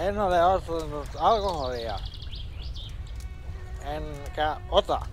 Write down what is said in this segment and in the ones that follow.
En ole ostanut alkoholia, enkä ota.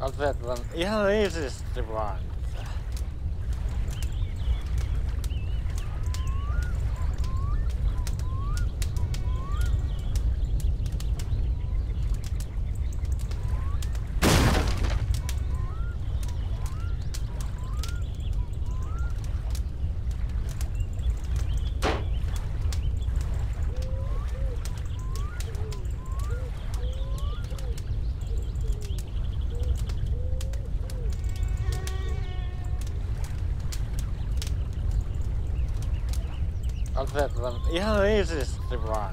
Otetaan ihan riisisti vaan. Otetaan ihan riisisti vaan.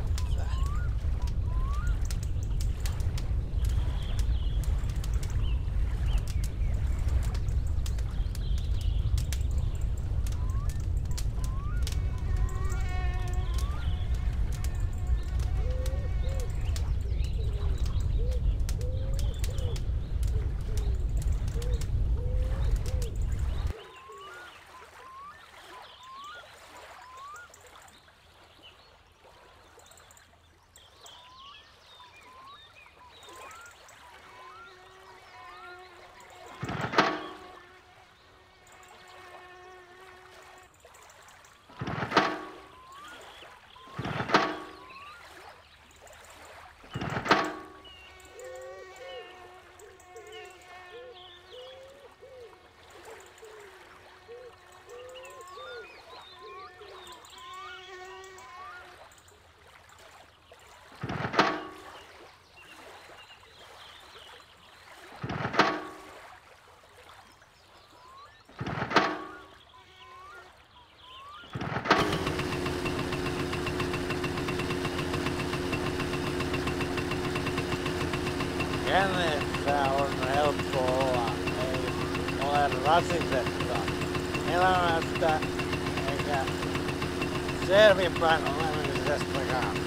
Kenessä on helppo olla, ei ole rasitetta elämästä eikä selvinpäin olemisestakaan.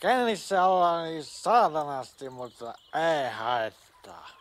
Kännissä ollaan niin saatanasti, mutta ei haittaa.